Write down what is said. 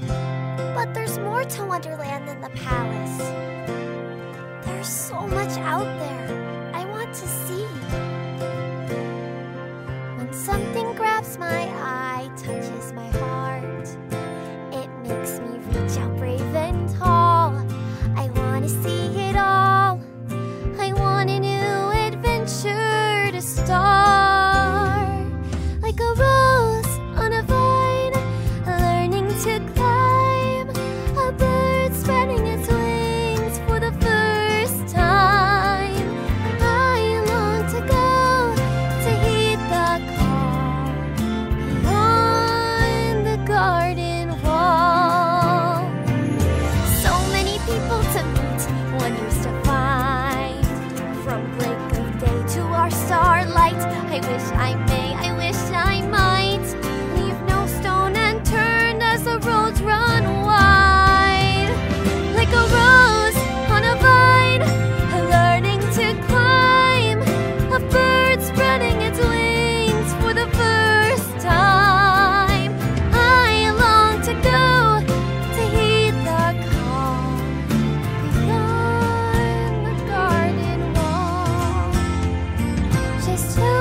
But there's more to Wonderland than the palace. There's so much out there I want to see. When something grabs my eye, touches my heart, it makes me reach out brave and tall. I want to see it all. I want a new adventure to start. Like a rose on a vine, learning to climb. Spreading its wings for the first time. I long to go, to heed the call beyond the garden wall. So many people to meet, wonders to find. From break of day to our starlight, I wish I may, I wish I might. Leave no stone unturned as the roads run wide. Like a rose on a vine, learning to climb, a bird spreading its wings for the first time. I long to go, to heed the call beyond the garden wall. Just